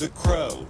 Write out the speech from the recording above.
the crowd.